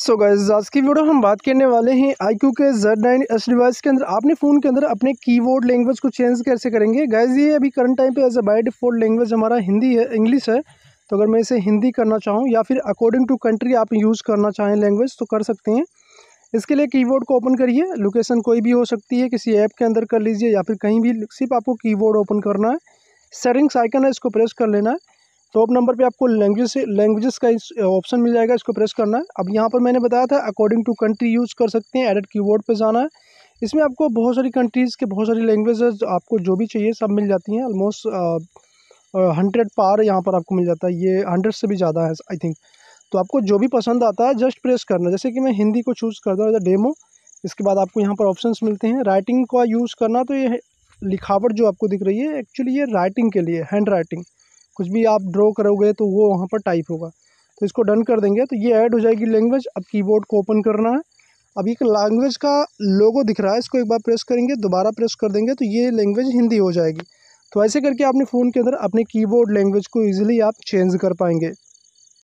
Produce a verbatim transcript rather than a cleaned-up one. So guys आज की video हम बात करने वाले हैं आई क्यू के जेड नाइन एस डिवाइस के अंदर आपने फ़ोन के अंदर अपने कीबोर्ड लैंग्वेज को चेंज कैसे करेंगे। गाइस ये अभी करंट टाइम पे as a by default language हमारा हिंदी है, इंग्लिश है। तो अगर मैं इसे हिंदी करना चाहूँ या फिर अकॉर्डिंग टू कंट्री आप यूज़ करना चाहें लैंग्वेज तो कर सकते हैं। इसके लिए कीबोर्ड को ओपन करिए, लोकेशन कोई भी हो सकती है, किसी ऐप के अंदर कर लीजिए या फिर कहीं भी, सिर्फ आपको कीबोर्ड ओपन करना है। सेटिंग्स आइकन है, इसको प्रेस कर लेना है। टॉप नंबर पे आपको लैंग्वेज लैंग्वेजेस का ऑप्शन मिल जाएगा, इसको प्रेस करना है। अब यहाँ पर मैंने बताया था अकॉर्डिंग टू कंट्री यूज़ कर सकते हैं, एडिट कीबोर्ड पे जाना है। इसमें आपको बहुत सारी कंट्रीज़ के बहुत सारी लैंग्वेजेस आपको जो भी चाहिए सब मिल जाती हैं। ऑलमोस्ट हंड्रेड पार यहाँ पर आपको मिल जाता है, ये हंड्रेड से भी ज़्यादा है आई थिंक। तो आपको जो भी पसंद आता है जस्ट प्रेस करना। जैसे कि मैं हिंदी को चूज़ करता हूँ एज अ डेमो, इसके बाद आपको यहाँ पर ऑप्शन मिलते हैं। राइटिंग का यूज़ करना, तो ये लिखावट जो आपको दिख रही है एक्चुअली ये राइटिंग के लिए, हैंड राइटिंग, कुछ भी आप ड्रॉ करोगे तो वो वहाँ पर टाइप होगा। तो इसको डन कर देंगे तो ये ऐड हो जाएगी लैंग्वेज। अब कीबोर्ड को ओपन करना है। अब एक लैंग्वेज का लोगो दिख रहा है, इसको एक बार प्रेस करेंगे, दोबारा प्रेस कर देंगे तो ये लैंग्वेज हिंदी हो जाएगी। तो ऐसे करके आपने फ़ोन के अंदर अपने कीबोर्ड लैंग्वेज को ईजिली आप चेंज कर पाएंगे।